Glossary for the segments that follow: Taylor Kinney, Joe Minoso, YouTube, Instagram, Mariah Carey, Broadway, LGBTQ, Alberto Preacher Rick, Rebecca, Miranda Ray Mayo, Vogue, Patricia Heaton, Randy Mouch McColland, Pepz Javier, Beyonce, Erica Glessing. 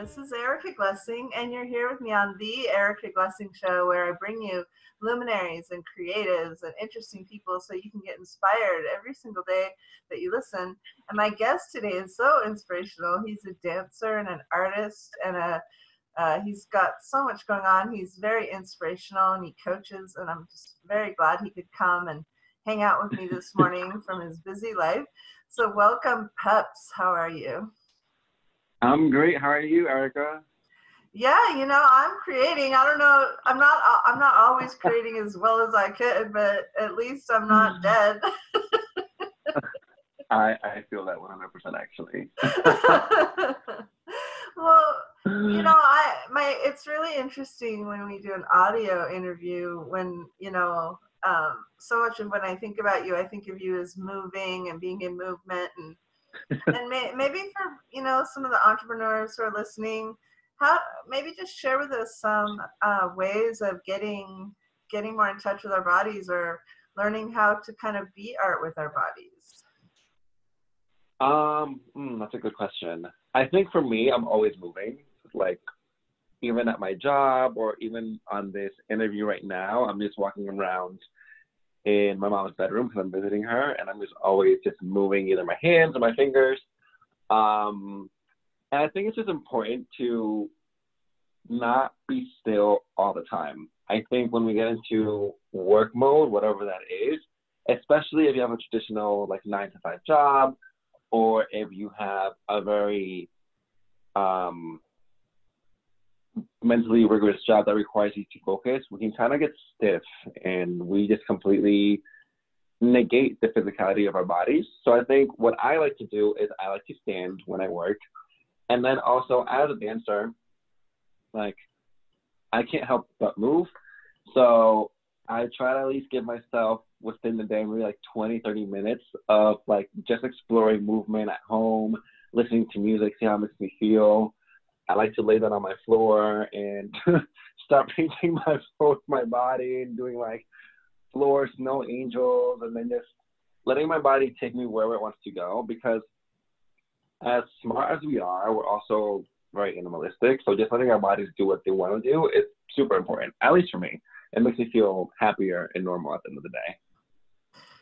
This is Erica Glessing, and you're here with me on The Erica Glessing Show, where I bring you luminaries and creatives and interesting people so you can get inspired every single day that you listen. And my guest today is so inspirational. He's a dancer and an artist, and he's got so much going on. He's very inspirational, and he coaches, and I'm just very glad he could come and hang out with me this morning from his busy life. So welcome, Pepz. How are you? I'm great. How are you, Erica? Yeah, you know, I'm creating. I don't know. I'm not always creating as well as I could, but at least I'm not dead. I feel that 100% actually. Well, you know, it's really interesting when we do an audio interview when, you know, so much of when I think about you, I think of you as moving and being in movement and maybe for, you know, some of the entrepreneurs who are listening, maybe just share with us some ways of getting more in touch with our bodies or learning how to kind of be art with our bodies. That's a good question. I think for me, I'm always moving, like even at my job or even on this interview right now, I'm just walking around in my mom's bedroom because I'm visiting her, and I'm just always just moving either my hands or my fingers. And I think it's just important to not be still all the time. I think when we get into work mode, whatever that is, especially if you have a traditional like 9-to-5 job, or if you have a very mentally rigorous job that requires you to focus, we can kind of get stiff and we just completely negate the physicality of our bodies. So I think what I like to do is I like to stand when I work. And then also as a dancer, like I can't help but move. So I try to at least give myself within the day, maybe like 20-30 minutes of like just exploring movement at home, listening to music, see how it makes me feel. I like to lay down on my floor and start painting my body and doing like floor snow angels and then just letting my body take me wherever it wants to go, because as smart as we are, we're also very animalistic. So just letting our bodies do what they want to do is super important, at least for me. It makes me feel happier and normal at the end of the day.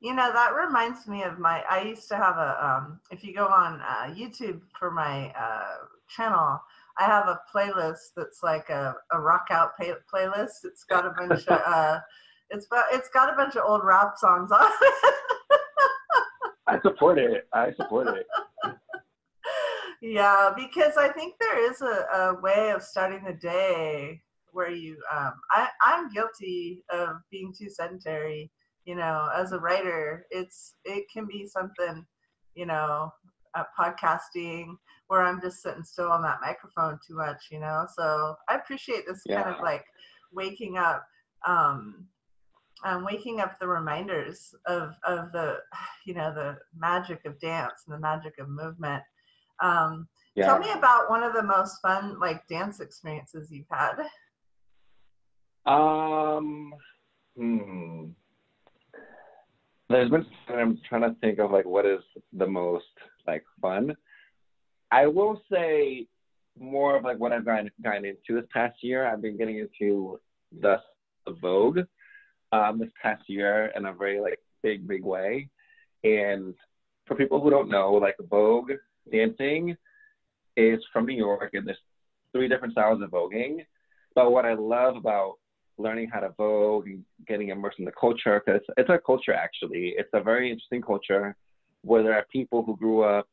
You know, that reminds me of I used to have a, if you go on YouTube for my channel, I have a playlist that's like a rock out playlist. It's got a bunch of old rap songs on it. I support it. Yeah, because I think there is a way of starting the day where you I'm guilty of being too sedentary. You know, as a writer, it can be something, you know, podcasting where I'm just sitting still on that microphone too much, you know. So I appreciate this kind of like waking up the reminders of the, you know, the magic of dance and the magic of movement. Tell me about one of the most fun like dance experiences you've had. There's been, I'm trying to think of like what is the most like fun. I will say more of like what I've gotten into this past year. I've been getting into the Vogue this past year in a very like big way. And for people who don't know, like Vogue dancing is from New York, and there's 3 different styles of voguing. But what I love about learning how to Vogue and getting immersed in the culture, because it's a culture actually. It's a very interesting culture where there are people who grew up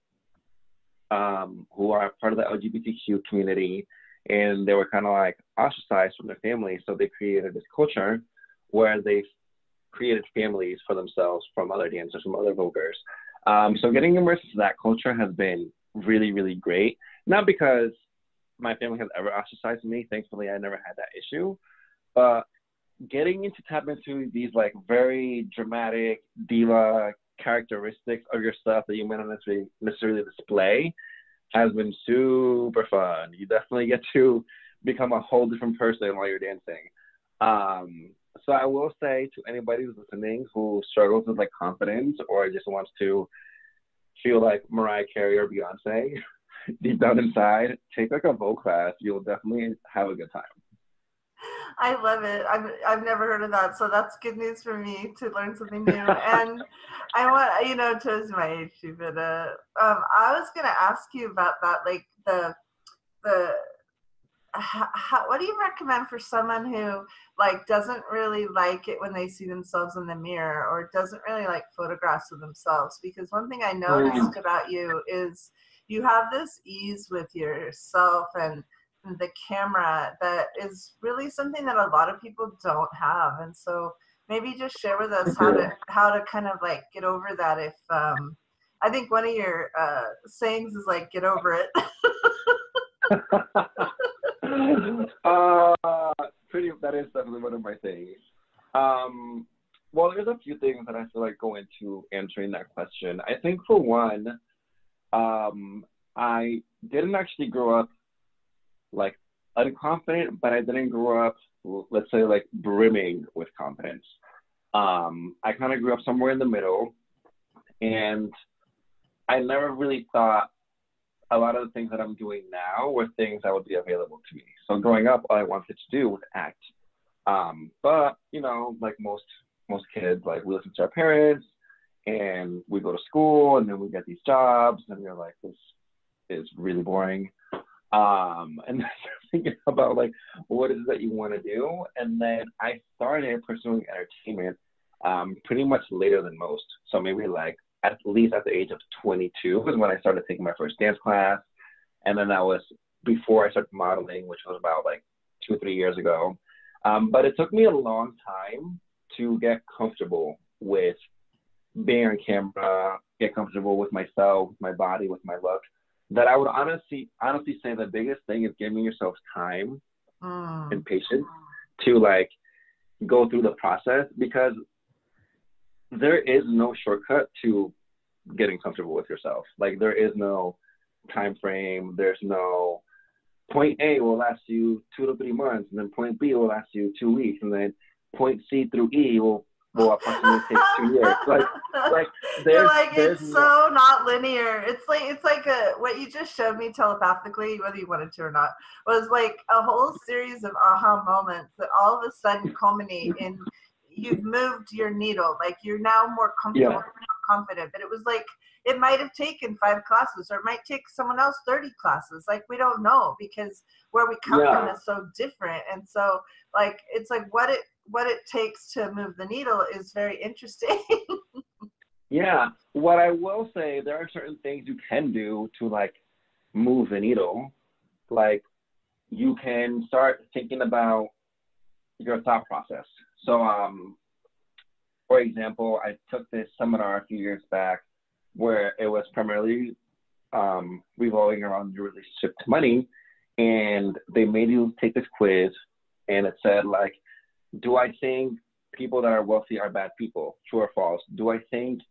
who are part of the LGBTQ community, and they were kind of like ostracized from their family. So they created this culture where they created families for themselves from other dancers, from other Voguers. So getting immersed in that culture has been really, really great. Not because my family has ever ostracized me. Thankfully, I never had that issue. But getting into tap into these like very dramatic diva characteristics of yourself that you may not necessarily display has been super fun. You definitely get to become a whole different person while you're dancing. So I will say to anybody who's listening who struggles with like confidence or just wants to feel like Mariah Carey or Beyonce, deep down inside, take like a Vogue class. You'll definitely have a good time. I love it. I've never heard of that, so that's good news for me to learn something new. And I want, you know, towards my age too, but I was gonna ask you about that, like the how, what do you recommend for someone who like doesn't really like it when they see themselves in the mirror or doesn't really like photographs of themselves? Because one thing I noticed about you is you have this ease with yourself and the camera that is really something that a lot of people don't have. And so maybe just share with us how to kind of like get over that. If I think one of your sayings is like, get over it. That is definitely one of my things. Well, there's a few things that I feel like go into answering that question. I think for one, I didn't actually grow up like unconfident, but I didn't grow up, let's say, like brimming with confidence. I kind of grew up somewhere in the middle, and I never really thought a lot of the things that I'm doing now were things that would be available to me. So growing up, all I wanted to do was act. But you know, like most kids, like we listen to our parents and we go to school and then we get these jobs and we're like, this is really boring. And then thinking about like, what is it that you want to do? And then I started pursuing entertainment pretty much later than most. So maybe like at least at the age of 22 is when I started taking my first dance class. And then that was before I started modeling, which was about like 2 or 3 years ago. But it took me a long time to get comfortable with being on camera, get comfortable with myself, with my body, with my look. That I would honestly say the biggest thing is giving yourself time and patience to like go through the process, because there is no shortcut to getting comfortable with yourself. Like there is no time frame. There's no point A will last you 2 to 3 months, and then point B will last you 2 weeks, and then point C through E will approximately take 2 years. Like you're like, it's so not linear. It's like what you just showed me telepathically, whether you wanted to or not, was like a whole series of aha moments that all of a sudden culminate in you've moved your needle. Like you're now more comfortable, more confident. But it was like it might have taken 5 classes, or it might take someone else 30 classes. Like we don't know, because where we come from is so different. And so like it's like what it takes to move the needle is very interesting. Yeah. What I will say, there are certain things you can do to like move the needle. Like you can start thinking about your thought process. So, for example, I took this seminar a few years back where it was primarily revolving around your relationship to money. And they made you take this quiz, and it said like, do I think people that are wealthy are bad people? True or false? Do I think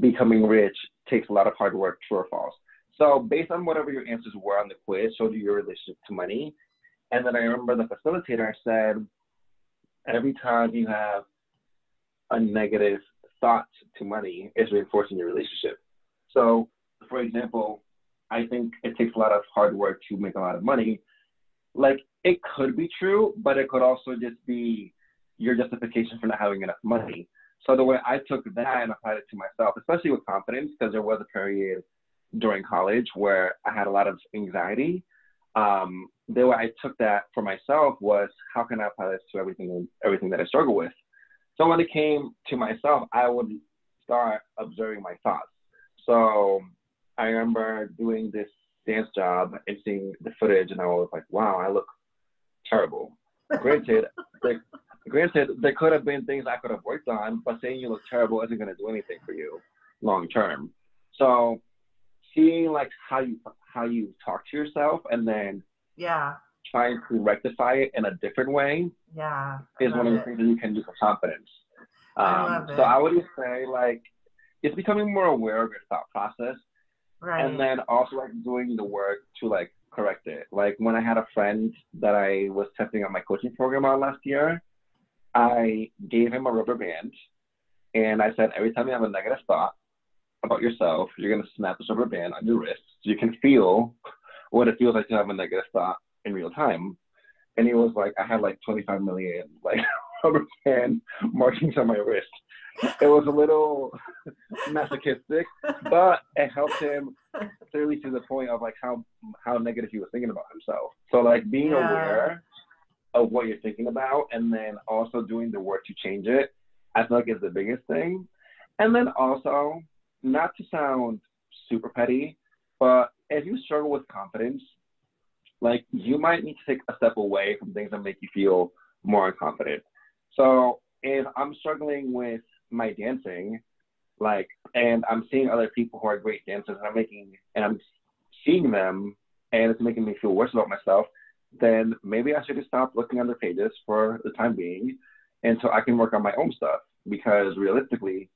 becoming rich takes a lot of hard work? True or false? So based on whatever your answers were on the quiz, showed you your relationship to money. And then I remember the facilitator said, every time you have a negative thought to money, it's reinforcing your relationship. So for example, I think it takes a lot of hard work to make a lot of money. Like it could be true, but it could also just be your justification for not having enough money. So the way I took that and applied it to myself, especially with confidence, because there was a period during college where I had a lot of anxiety. The way I took that for myself was, how can I apply this to everything that I struggle with? So when it came to myself, I would start observing my thoughts. So I remember doing this dance job and seeing the footage, and I was like, wow, I look terrible. Granted, there could have been things I could have worked on, but saying you look terrible isn't going to do anything for you long term. So seeing like how you talk to yourself, and then trying to rectify it in a different way is one of the things that you can do for confidence. So I would just say like it's becoming more aware of your thought process. Right. And then also like doing the work to like correct it. Like when I had a friend that I was testing out my coaching program on last year, I gave him a rubber band and I said, every time you have a negative thought about yourself, you're going to snap this rubber band on your wrist so you can feel what it feels like to have a negative thought in real time. And he was like, I had like 25 million like rubber band markings on my wrist. It was a little masochistic, but it helped him clearly to the point of like how negative he was thinking about himself. So like being aware of what you're thinking about and then also doing the work to change it, I feel like is the biggest thing. And then also, not to sound super petty, but if you struggle with confidence, like you might need to take a step away from things that make you feel more unconfident. So if I'm struggling with my dancing, like, and I'm seeing other people who are great dancers and I'm seeing them and it's making me feel worse about myself, then maybe I should just stop looking at their pages for the time being until I can work on my own stuff, because realistically,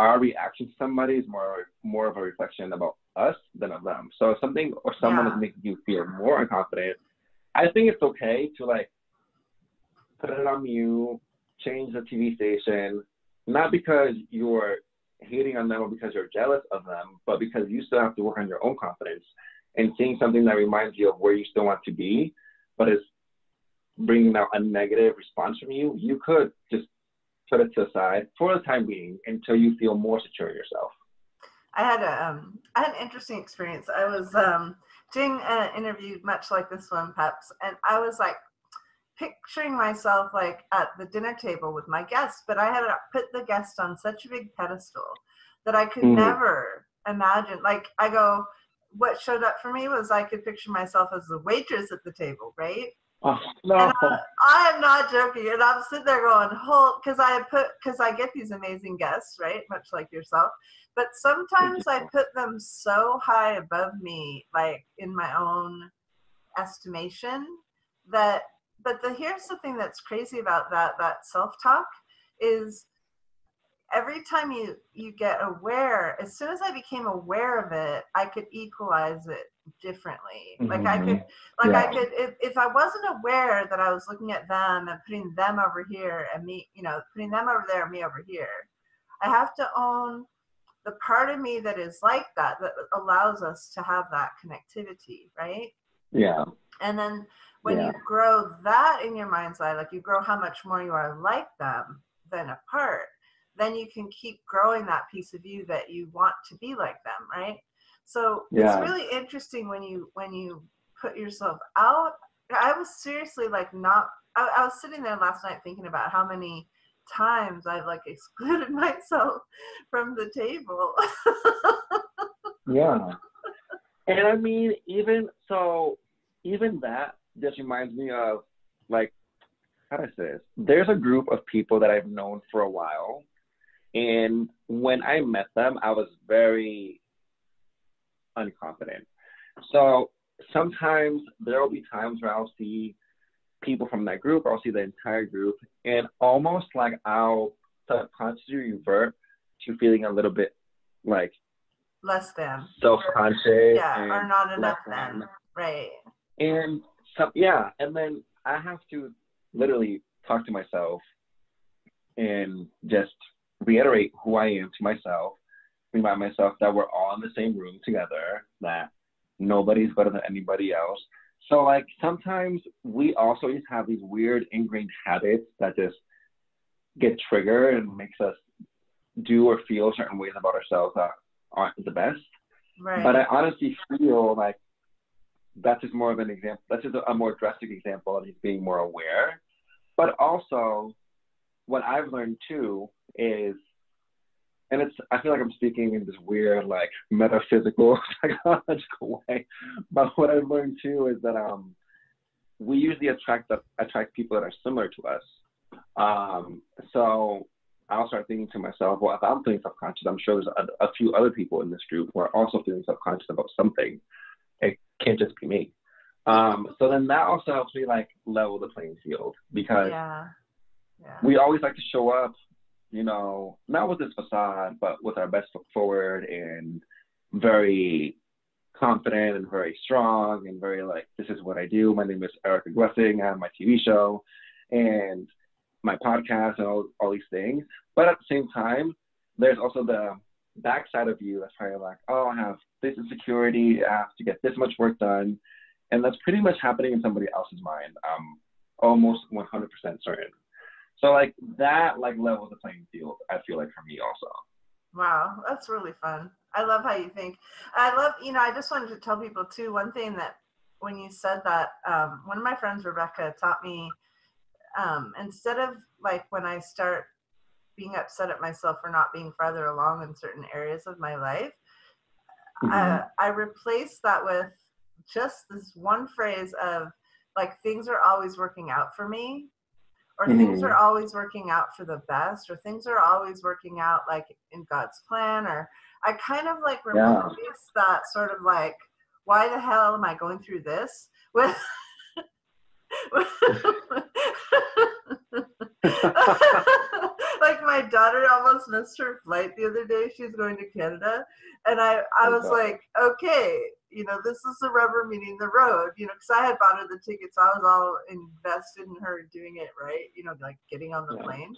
our reaction to somebody is more of a reflection about us than of them. So if something or someone is making you feel more unconfident, I think it's okay to like put it on mute, change the TV station, not because you're hating on them or because you're jealous of them, but because you still have to work on your own confidence and seeing something that reminds you of where you still want to be, but is bringing out a negative response from you, you could just put it to the side for the time being until you feel more secure in yourself. I had an interesting experience. I was doing an interview much like this one, Pepz, and I was like, picturing myself like at the dinner table with my guests, but I had put the guest on such a big pedestal that I could never imagine. Like I go, what showed up for me was I could picture myself as the waitress at the table, right? Oh, no. And I am not joking. And I'm sitting there going, because I get these amazing guests, right? Much like yourself. But sometimes I put them so high above me, like in my own estimation that, but here's the thing that's crazy about that self-talk is every time you get aware, as soon as I became aware of it, I could equalize it differently. Mm-hmm. I could, if I wasn't aware that I was looking at them and putting them over here and me, you know, putting them over there and me over here, I have to own the part of me that is like that, that allows us to have that connectivity, right? Yeah. And then when you grow that in your mind's eye, like you grow how much more you are like them than apart, then you can keep growing that piece of you that you want to be like them, right? So it's really interesting when you put yourself out. I was seriously like I was sitting there last night thinking about how many times I've like excluded myself from the table. Yeah. And I mean, even that just reminds me of, like, how do I say this? There's a group of people that I've known for a while, and when I met them, I was very unconfident. So sometimes there will be times where I'll see people from that group, or I'll see the entire group, and almost like I'll subconsciously revert to feeling a little bit, like, less than. Self-conscious. Or not enough than. Right. And and then I have to literally talk to myself and just reiterate who I am to myself, remind myself that we're all in the same room together, that nobody's better than anybody else. So, like, sometimes we also just have these weird ingrained habits that just get triggered and makes us do or feel certain ways about ourselves that aren't the best. Right. But I honestly feel like that's just more of an example. That's just a more drastic example of just being more aware. But also, what I've learned too is, and it's, I feel like I'm speaking in this weird, like, metaphysical, psychological way. But what I've learned too is that we usually attract people that are similar to us. So I'll start thinking to myself, well, if I'm feeling subconscious, I'm sure there's a few other people in this group who are also feeling subconscious about something. It can't just be me. So then that also helps me, like, level the playing field, because we always like to show up, you know, not with this facade, but with our best foot forward and very confident and very strong and very like, this is what I do. My name is Erica Glessing. I have my TV show and my podcast and all these things. But at the same time, there's also the backside of you that's probably like, oh, I have this insecurity. I have to get this much work done. And that's pretty much happening in somebody else's mind. I'm almost 100% certain. So like that like level the playing field, I feel like for me also. Wow, that's really fun. I love how you think. I love, you know, I just wanted to tell people too, one thing that when you said that, one of my friends, Rebecca, taught me, instead of like when I start being upset at myself for not being farther along in certain areas of my life, mm-hmm. I replaced that with just this one phrase of like, things are always working out for me, or mm-hmm. things are always working out for the best, or things are always working out like in God's plan, or I kind of like replaced that sort of like, why the hell am I going through this with like my daughter almost missed her flight the other day. She's going to Canada, and I was like, okay, you know, this is the rubber meeting the road, you know, because I had bought her the tickets. I was all invested in her doing it right, you know, like getting on the plane.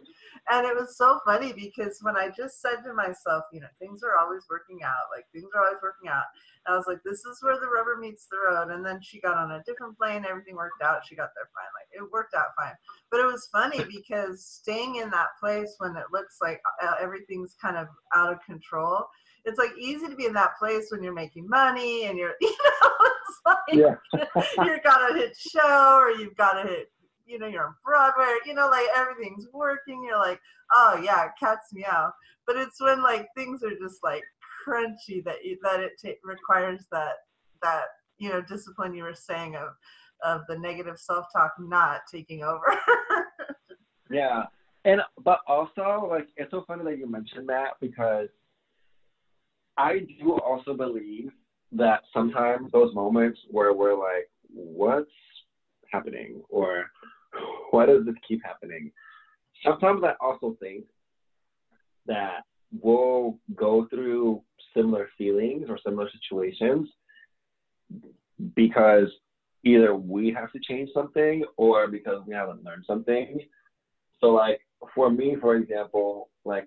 And it was so funny because when I just said to myself, you know, things are always working out, like things are always working out. And I was like, this is where the rubber meets the road. And then she got on a different plane. Everything worked out. She got there fine. Like it worked out fine. But it was funny because staying in that place when it looks like everything's kind of out of control, it's like easy to be in that place when you're making money and you're, you know, it's like you're got a hit show or you've got a hit, you know, you're on Broadway, you know, like everything's working. You're like, oh yeah, cat's meow. But it's when like things are just like crunchy that it requires that you know discipline you were saying of the negative self-talk not taking over. Yeah, and but also like it's so funny that you mentioned that because I do also believe that sometimes those moments where we're like, what's happening? Or why does this keep happening? Sometimes I also think that we'll go through similar feelings or similar situations because either we have to change something or because we haven't learned something. So like for me, for example, like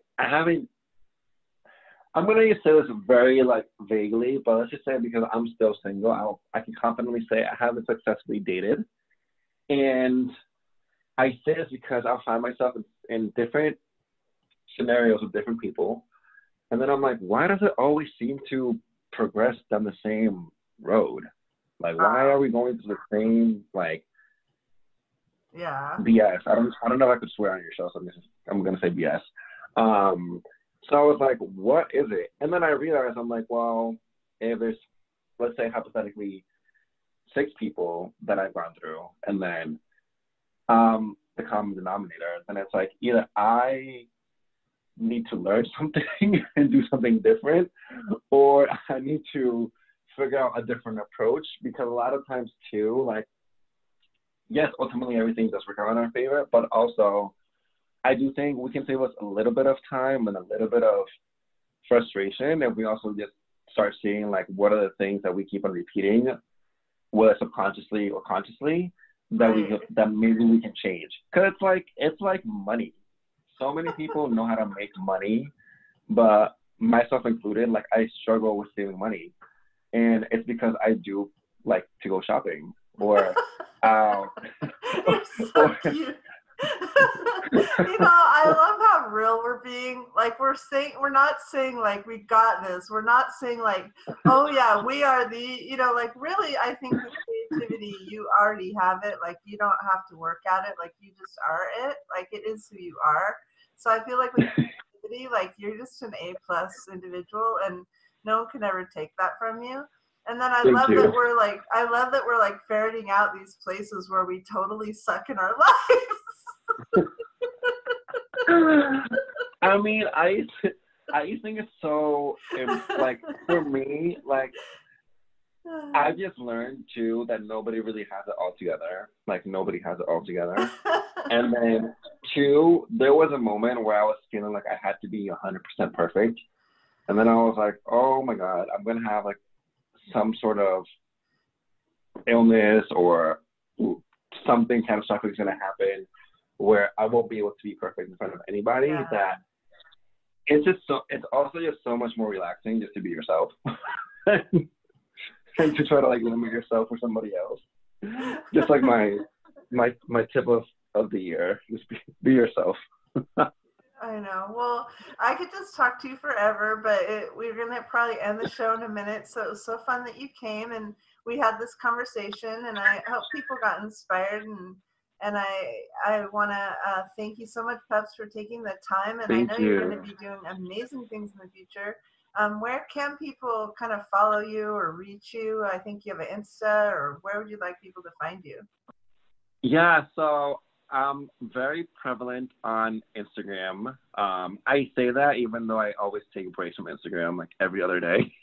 I'm going to say this very like vaguely, but let's just say because I'm still single, I can confidently say I haven't successfully dated. And I say this because I'll find myself in different scenarios with different people. And then I'm like, why does it always seem to progress down the same road? Like, why are we going to the same, like, BS? I don't know if I could swear on your show, so I'm going to say BS. So I was like, what is it? And then I realized, I'm like, well, if there's, let's say hypothetically, 6 people that I've gone through, and then the common denominator, then it's like either I need to learn something and do something different, or I need to figure out a different approach. Because a lot of times too, like, yes, ultimately everything does work out in our favor, but also I do think we can save us a little bit of time and a little bit of frustration if we also just start seeing like what are the things that we keep on repeating, whether subconsciously or consciously, that maybe we can change. Because it's like money. So many people know how to make money, but myself included, like I struggle with saving money, and it's because I do like to go shopping or you're so cute. You know, I love how real we're being. Like we're not saying like we got this. We're not saying like, oh yeah, we are the, you know, like really I think the creativity, you already have it. Like you don't have to work at it. Like you just are it. Like it is who you are. So I feel like with creativity, like you're just an A+ individual and no one can ever take that from you. And then I love that we're like ferreting out these places where we totally suck in our lives. I mean, I think it's so, like, for me, like, I just learned, too, that nobody really has it all together. Like, nobody has it all together. And then, two, there was a moment where I was feeling like I had to be 100% perfect. And then I was like, oh, my God, I'm going to have, like, some sort of illness or something catastrophic is going to happen where I won't be able to be perfect in front of anybody, yeah. that it's just so, it's also just so much more relaxing just to be yourself and to try to like limit yourself or somebody else. Just like my tip of the year, just be yourself. I know. Well, I could just talk to you forever, but we're going to probably end the show in a minute. So it was so fun that you came and we had this conversation, and I hope people got inspired. And I want to thank you so much, Pepz, for taking the time. And thank I know you're going to be doing amazing things in the future. Where can people kind of follow you or reach you? I think you have an Insta, or where would you like people to find you? Yeah, so I'm very prevalent on Instagram. I say that even though I always take breaks from Instagram, like every other day.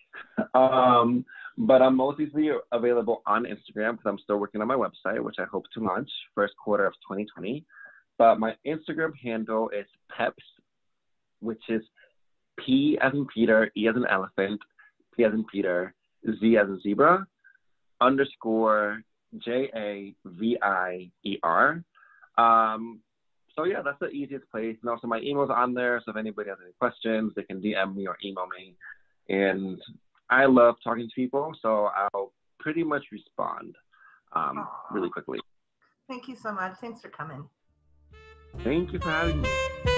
But I'm mostly available on Instagram because I'm still working on my website, which I hope to launch first quarter of 2020. But my Instagram handle is Pepz, which is P as in Peter, E as in elephant, P as in Peter, Z as in zebra, _ Javier. So yeah, that's the easiest place. And also my email's on there, so if anybody has any questions, they can DM me or email me. And I love talking to people, so I'll pretty much respond really quickly. Thank you so much. Thanks for coming. Thank you for having me.